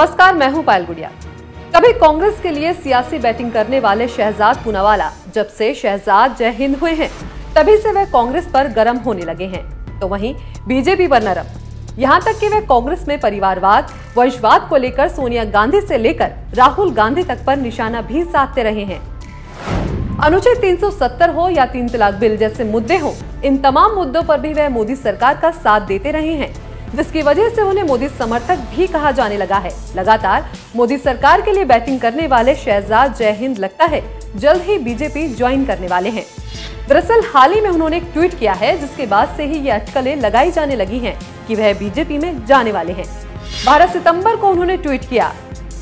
नमस्कार, मैं हूं पायल गुड़िया। कभी कांग्रेस के लिए सियासी बैटिंग करने वाले शहजाद पूनावाला जब से शहजाद जय हिंद हुए हैं तभी से वे कांग्रेस पर गर्म होने लगे हैं, तो वहीं बीजेपी पर नरम। यहां तक कि वे कांग्रेस में परिवारवाद, वंशवाद को लेकर सोनिया गांधी से लेकर राहुल गांधी तक पर निशाना भी साधते रहे हैं। अनुच्छेद 370 हो या 3 तलाक बिल जैसे मुद्दे हो, इन तमाम मुद्दों पर भी वह मोदी सरकार का साथ देते रहे हैं, जिसकी वजह से उन्हें मोदी समर्थक भी कहा जाने लगा है। लगातार मोदी सरकार के लिए बैटिंग करने वाले शहजाद जय हिंद लगता है जल्द ही बीजेपी ज्वाइन करने वाले हैं। दरअसल हाल ही में उन्होंने एक ट्वीट किया है, जिसके बाद से ही ये अटकलें लगाई जाने लगी है कि वह बीजेपी में जाने वाले हैं। 12 सितम्बर को उन्होंने ट्वीट किया,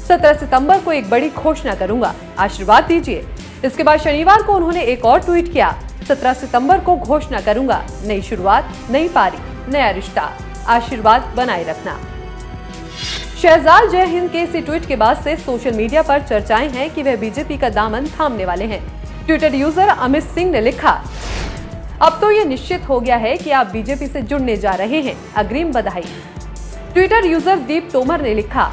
17 सितम्बर को एक बड़ी घोषणा करूंगा, आशीर्वाद दीजिए। इसके बाद शनिवार को उन्होंने एक और ट्वीट किया, 17 सितंबर को घोषणा करूंगा, नई शुरुआत, नई पारी, नया रिश्ता, आशीर्वाद बनाए रखना। शहजाद जय हिंद के इसी ट्वीट के बाद से सोशल मीडिया पर चर्चाएं हैं कि वह बीजेपी का दामन थामने वाले हैं। ट्विटर यूजर अमित सिंह ने लिखा, अब तो ये निश्चित हो गया है कि आप बीजेपी से जुड़ने जा रहे हैं, अग्रिम बधाई। ट्विटर यूजर दीप तोमर ने लिखा,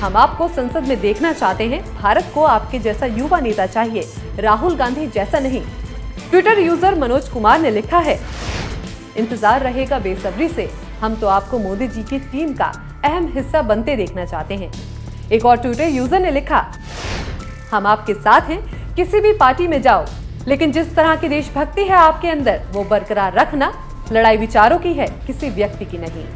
हम आपको संसद में देखना चाहते हैं, भारत को आपके जैसा युवा नेता चाहिए, राहुल गांधी जैसा नहीं। ट्विटर यूजर मनोज कुमार ने लिखा है, इंतजार रहेगा बेसब्री से, हम तो आपको मोदी जी की टीम का अहम हिस्सा बनते देखना चाहते हैं। एक और ट्विटर यूजर ने लिखा, हम आपके साथ हैं, किसी भी पार्टी में जाओ, लेकिन जिस तरह की देशभक्ति है आपके अंदर वो बरकरार रखना। लड़ाई विचारों की है, किसी व्यक्ति की नहीं।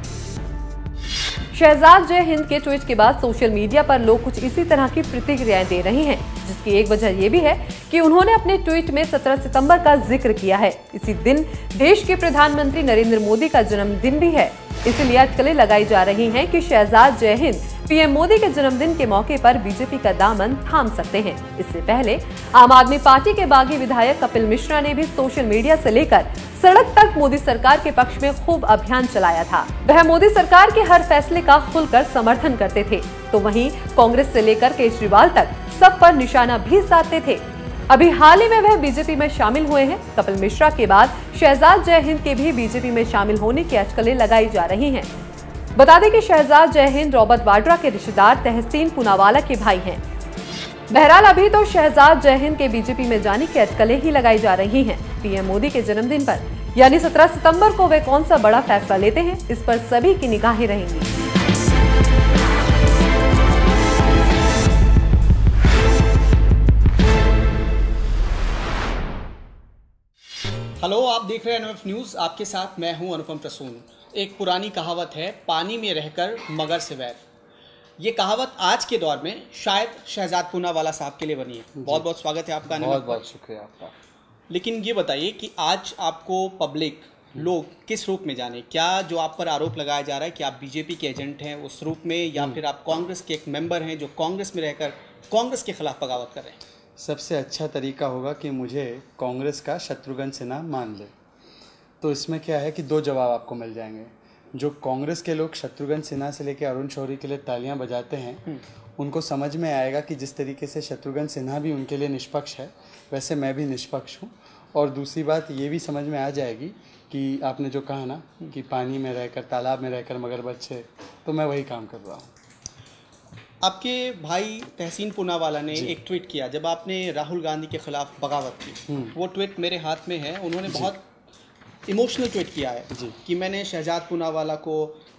शहजाद जय हिंद के ट्वीट के बाद सोशल मीडिया पर लोग कुछ इसी तरह की प्रतिक्रियाएं दे रही हैं, जिसकी एक वजह यह भी है कि उन्होंने अपने ट्वीट में 17 सितंबर का जिक्र किया है। इसी दिन देश के प्रधानमंत्री नरेंद्र मोदी का जन्मदिन भी है, इसलिए अटकलें लगाई जा रही हैं कि शहजाद जय हिंद पीएम मोदी के जन्मदिन के मौके पर बीजेपी का दामन थाम सकते हैं। इससे पहले आम आदमी पार्टी के बागी विधायक कपिल मिश्रा ने भी सोशल मीडिया से लेकर सड़क तक मोदी सरकार के पक्ष में खूब अभियान चलाया था। वह मोदी सरकार के हर फैसले का खुलकर समर्थन करते थे, तो वहीं कांग्रेस से लेकर केजरीवाल तक सब पर निशाना भी साधते थे। अभी हाल ही में वह बीजेपी में शामिल हुए हैं। कपिल मिश्रा के बाद शहजाद जय हिंद के भी बीजेपी में शामिल होने की अटकलें लगाई जा रही हैं। बता दें कि शहजाद जय हिंद रॉबर्ट वाड्रा के रिश्तेदार तहसीन पूनावाला के भाई हैं। बहरहाल अभी तो शहजाद जय हिंद के बीजेपी में जाने की अटकलें ही लगाई जा रही हैं। पीएम मोदी के जन्मदिन पर यानी 17 सितंबर को वे कौन सा बड़ा फैसला लेते हैं, इस पर सभी की निगाहें रहेंगी। हेलो, आप देख रहे हैं एनएफ न्यूज, आपके साथ मैं हूं अनुपम प्रसून। एक पुरानी कहावत है, पानी में रहकर मगर से वैर। ये कहावत आज के दौर में शायद शहजाद पूनावाला साहब के लिए बनी है। बहुत बहुत स्वागत है आपका, बहुत बहुत शुक्रिया आपका। लेकिन ये बताइए कि आज आपको पब्लिक, लोग किस रूप में जाने? क्या जो आप पर आरोप लगाया जा रहा है कि आप बीजेपी के एजेंट हैं उस रूप में, या फिर आप कांग्रेस के एक मेंबर हैं जो कांग्रेस में रहकर कांग्रेस के खिलाफ बगावत कर रहे हैं? सबसे अच्छा तरीका होगा कि मुझे कांग्रेस का शत्रुघ्न सिन्हा मान ले, तो इसमें क्या है कि दो जवाब आपको मिल जाएंगे। जो कांग्रेस के लोग शत्रुघ्न सिन्हा से लेकर अरुण शौरी के लिए तालियां बजाते हैं, उनको समझ में आएगा कि जिस तरीके से शत्रुघ्न सिन्हा भी उनके लिए निष्पक्ष है, वैसे मैं भी निष्पक्ष हूँ। और दूसरी बात ये भी समझ में आ जाएगी कि आपने जो कहा ना कि पानी में रहकर, तालाब में रहकर मगर बच्चे, तो मैं वही काम कर रहा हूँ। आपके भाई तहसीन पूनावाला ने एक ट्वीट किया जब आपने राहुल गांधी के खिलाफ बगावत की, वो ट्वीट मेरे हाथ में है। उन्होंने बहुत इमोशनल ट्वीट किया है कि मैंने शहजाद पूनावाला को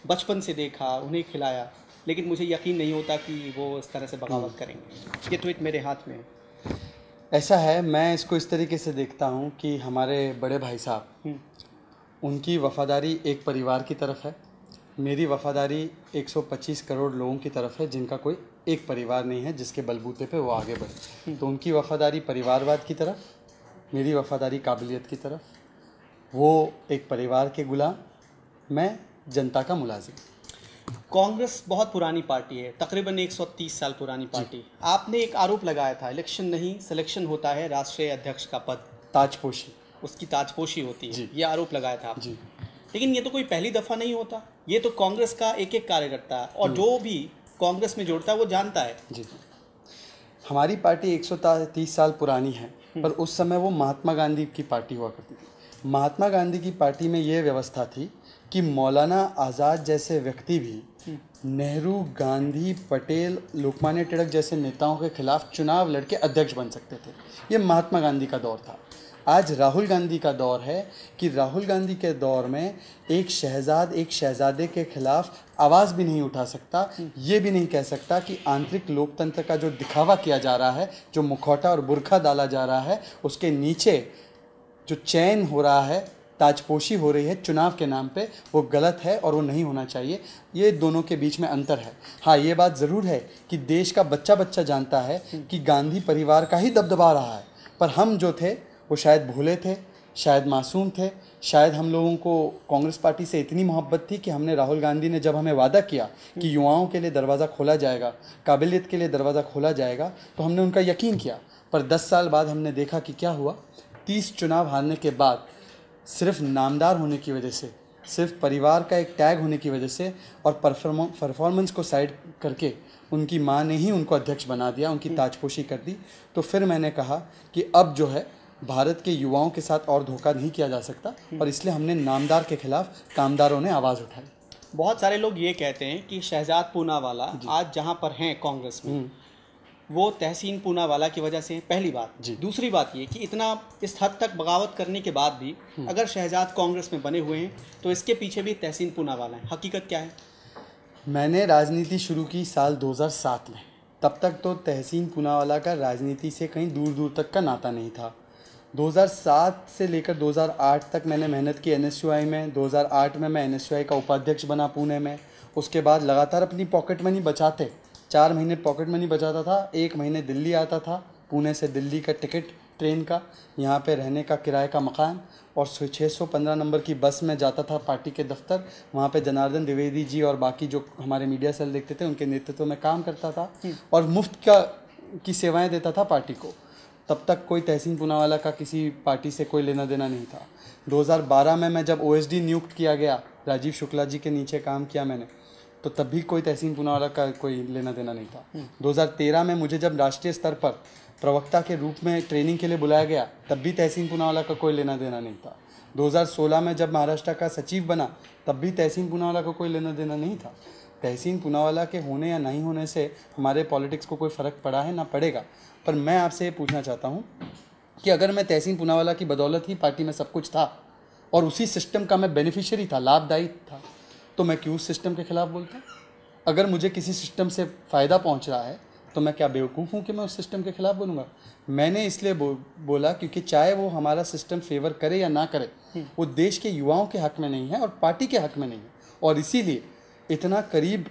बचपन से देखा, उन्हें खिलाया, लेकिन मुझे यकीन नहीं होता कि वो इस तरह से बगावत करेंगे। ये ट्वीट मेरे हाथ में है। ऐसा है, मैं इसको इस तरीके से देखता हूँ कि हमारे बड़े भाई साहब, उनकी वफादारी एक परिवार की तरफ है, मेरी वफादारी 125 करोड़ लोगों की तरफ है, जिनका कोई एक परिवार नहीं है जिसके बलबूते पर वो आगे बढ़े। तो उनकी वफादारी परिवारवाद की तरफ, मेरी वफादारी काबिलियत की तरफ। वो एक परिवार के गुलाम, मैं जनता का मुलाजिम। कांग्रेस बहुत पुरानी पार्टी है, तकरीबन 130 साल पुरानी पार्टी। आपने एक आरोप लगाया था, इलेक्शन नहीं सिलेक्शन होता है राष्ट्रीय अध्यक्ष का पद, ताजपोशी, उसकी ताजपोशी होती है, ये आरोप लगाया था आपने। लेकिन ये तो कोई पहली दफ़ा नहीं होता, ये तो कांग्रेस का एक एक कार्यकर्ता और जो भी कांग्रेस में जोड़ता है वो जानता है। जी, हमारी पार्टी 130 साल पुरानी है, पर उस समय वो महात्मा गांधी की पार्टी हुआ करती थी। महात्मा गांधी की पार्टी में ये व्यवस्था थी कि मौलाना आज़ाद जैसे व्यक्ति भी नेहरू, गांधी, पटेल, लोकमान्य तिलक जैसे नेताओं के खिलाफ चुनाव लड़के अध्यक्ष बन सकते थे। ये महात्मा गांधी का दौर था। आज राहुल गांधी का दौर है कि राहुल गांधी के दौर में एक शहजाद एक शहजादे के खिलाफ आवाज़ भी नहीं उठा सकता, ये भी नहीं कह सकता कि आंतरिक लोकतंत्र का जो दिखावा किया जा रहा है, जो मुखौटा और बुर्खा डाला जा रहा है, उसके नीचे जो चैन हो रहा है, ताजपोशी हो रही है चुनाव के नाम पे, वो गलत है और वो नहीं होना चाहिए। ये दोनों के बीच में अंतर है। हाँ, ये बात ज़रूर है कि देश का बच्चा बच्चा जानता है कि गांधी परिवार का ही दबदबा रहा है, पर हम जो थे वो शायद भोले थे, शायद मासूम थे, शायद हम लोगों को कांग्रेस पार्टी से इतनी मोहब्बत थी कि हमने, राहुल गांधी ने जब हमें वादा किया कि युवाओं के लिए दरवाज़ा खोला जाएगा, काबिलियत के लिए दरवाज़ा खोला जाएगा, तो हमने उनका यकीन किया। पर 10 साल बाद हमने देखा कि क्या हुआ। 30 चुनाव हारने के बाद सिर्फ नामदार होने की वजह से, सिर्फ परिवार का एक टैग होने की वजह से और परफॉर्मेंस को साइड करके उनकी माँ ने ही उनको अध्यक्ष बना दिया, उनकी ताजपोशी कर दी। तो फिर मैंने कहा कि अब जो है भारत के युवाओं के साथ और धोखा नहीं किया जा सकता, और इसलिए हमने नामदार के खिलाफ कामदारों ने आवाज़ उठाई। बहुत सारे लोग ये कहते हैं कि शहजाद पूनावाला आज जहाँ पर हैं कांग्रेस में, वो तहसीन पूनावाला की वजह से, पहली बात। दूसरी बात ये कि इतना इस हद तक बगावत करने के बाद भी अगर शहजाद कांग्रेस में बने हुए हैं तो इसके पीछे भी तहसीन पूनावाला है। हकीकत क्या है? मैंने राजनीति शुरू की साल 2007 में। तब तक तो तहसीन पूनावाला का राजनीति से कहीं दूर दूर तक का नाता नहीं था। 2007 से लेकर 2008 तक मैंने मेहनत की NSUI में। 2008 में मैं NSUI का उपाध्यक्ष बना पुणे में। उसके बाद लगातार अपनी पॉकेट मनी बचाते, 4 महीने पॉकेट मनी बचाता था, 1 महीने दिल्ली आता था, पुणे से दिल्ली का टिकट ट्रेन का, यहाँ पे रहने का किराए का मकान, और 615 नंबर की बस में जाता था पार्टी के दफ्तर। वहाँ पे जनार्दन द्विवेदी जी और बाकी जो हमारे मीडिया सेल देखते थे उनके नेतृत्व में काम करता था और मुफ्त की सेवाएँ देता था पार्टी को। तब तक कोई तहसीन पूनावाला का किसी पार्टी से कोई लेना देना नहीं था। 2012 में मैं जब OSD नियुक्त किया गया, राजीव शुक्ला जी के नीचे काम किया मैंने, तो तब भी कोई तहसीन पूनावाला का कोई लेना देना नहीं था। 2013 में मुझे जब राष्ट्रीय स्तर पर प्रवक्ता के रूप में ट्रेनिंग के लिए बुलाया गया, तब भी तहसीन पूनावाला का कोई लेना देना नहीं था। 2016 में जब महाराष्ट्र का सचिव बना, तब भी तहसीन पूनावाला का कोई लेना देना नहीं था। तहसीन पूनावाला के होने या नहीं होने से हमारे पॉलिटिक्स को कोई फ़र्क पड़ा है ना पड़ेगा। पर मैं आपसे ये पूछना चाहता हूँ कि अगर मैं तहसीन पूनावाला की बदौलत ही पार्टी में सब कुछ था और उसी सिस्टम का मैं बेनिफिशियरी था, लाभदायी था, तो मैं क्यों उस सिस्टम के ख़िलाफ़ बोलता हूँ? अगर मुझे किसी सिस्टम से फ़ायदा पहुँच रहा है तो मैं क्या बेवकूफ़ हूँ कि मैं उस सिस्टम के ख़िलाफ़ बोलूँगा? मैंने इसलिए बोला क्योंकि चाहे वो हमारा सिस्टम फेवर करे या ना करे, वो देश के युवाओं के हक़ में नहीं है और पार्टी के हक़ में नहीं है। और इसीलिए इतना करीब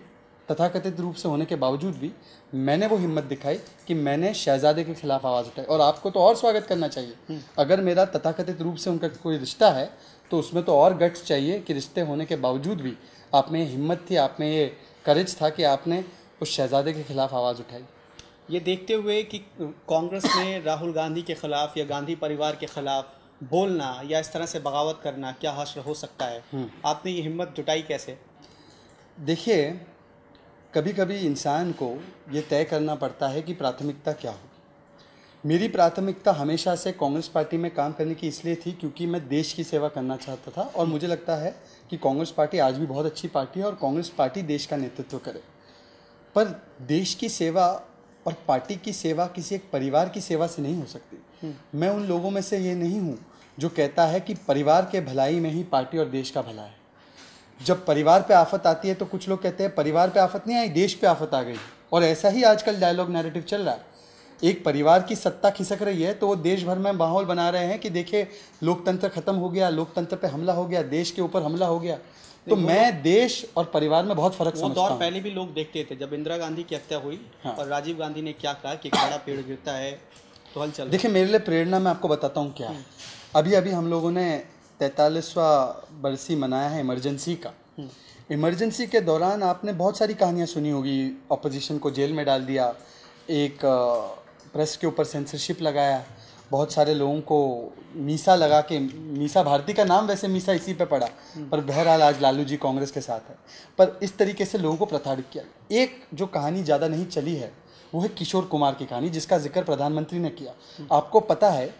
तथाकथित रूप से होने के बावजूद भी मैंने वो हिम्मत दिखाई कि मैंने शहजादे के खिलाफ आवाज़ उठाई। और आपको तो और स्वागत करना चाहिए। अगर मेरा तथाकथित रूप से उनका कोई रिश्ता है तो उसमें तो और गट्स चाहिए कि रिश्ते होने के बावजूद भी आप में ये हिम्मत थी, आप में ये करेज था कि आपने उस शहजादे के खिलाफ आवाज़ उठाई। ये देखते हुए कि कांग्रेस ने राहुल गांधी के खिलाफ या गांधी परिवार के खिलाफ बोलना या इस तरह से बगावत करना क्या हश्र हो सकता है? आपने ये हिम्मत जुटाई कैसे? देखिए, कभी कभी इंसान को ये तय करना पड़ता है कि प्राथमिकता क्या होगी। मेरी प्राथमिकता हमेशा से कांग्रेस पार्टी में काम करने की इसलिए थी क्योंकि मैं देश की सेवा करना चाहता था और मुझे लगता है कि कांग्रेस पार्टी आज भी बहुत अच्छी पार्टी है और कांग्रेस पार्टी देश का नेतृत्व करे। पर देश की सेवा और पार्टी की सेवा किसी एक परिवार की सेवा से नहीं हो सकती। मैं उन लोगों में से ये नहीं हूँ जो कहता है कि परिवार के भलाई में ही पार्टी और देश का भला है। जब परिवार पे आफत आती है तो कुछ लोग कहते हैं परिवार पे आफत नहीं आई, देश पे आफत आ गई, और ऐसा ही आजकल डायलॉग नैरेटिव चल रहा है। एक परिवार की सत्ता खिसक रही है तो वो देश भर में माहौल बना रहे हैं कि देखिए लोकतंत्र खत्म हो गया, लोकतंत्र पे हमला हो गया, देश के ऊपर हमला हो गया। तो मैं देश और परिवार में बहुत फर्क समझता हूं। पहले भी लोग देखते थे जब इंदिरा गांधी की हत्या हुई और राजीव गांधी ने क्या कहा कि बड़ा पेड़ गिरता है तो हल चल। देखिए, मेरे लिए प्रेरणा मैं आपको बताता हूँ क्या। अभी अभी हम लोगों ने 43वां बरसी मनाया है इमरजेंसी का। इमरजेंसी के दौरान आपने बहुत सारी कहानियाँ सुनी होगी। अपोजिशन को जेल में डाल दिया, एक प्रेस के ऊपर सेंसरशिप लगाया, बहुत सारे लोगों को मीसा लगा के, मीसा भारती का नाम वैसे मीसा इसी पे पड़ा, पर बहरहाल आज लालू जी कांग्रेस के साथ है। पर इस तरीके से लोगों को प्रताड़ित किया गया। एक जो कहानी ज़्यादा नहीं चली है वो है किशोर कुमार की कहानी, जिसका जिक्र प्रधानमंत्री ने किया। आपको पता है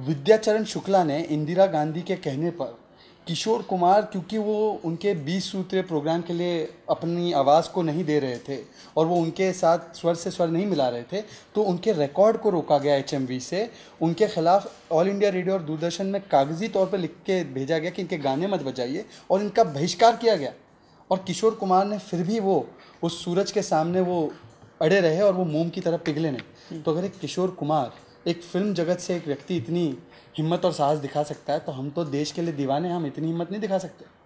विद्याचरण शुक्ला ने इंदिरा गांधी के कहने पर किशोर कुमार क्योंकि वो उनके 20 सूत्रीय प्रोग्राम के लिए अपनी आवाज़ को नहीं दे रहे थे और वो उनके साथ स्वर से स्वर नहीं मिला रहे थे, तो उनके रिकॉर्ड को रोका गया HMV से। उनके खिलाफ ऑल इंडिया रेडियो और दूरदर्शन में कागजी तौर पर लिख के भेजा गया कि इनके गाने मत बजाइए और इनका बहिष्कार किया गया। और किशोर कुमार ने फिर भी वो उस सूरज के सामने वो अड़े रहे और वो मोम की तरह पिघले नहीं। तो अगर एक किशोर कुमार, एक फिल्म जगत से एक व्यक्ति इतनी हिम्मत और साहस दिखा सकता है, तो हम तो देश के लिए दीवाने, हम इतनी हिम्मत नहीं दिखा सकते।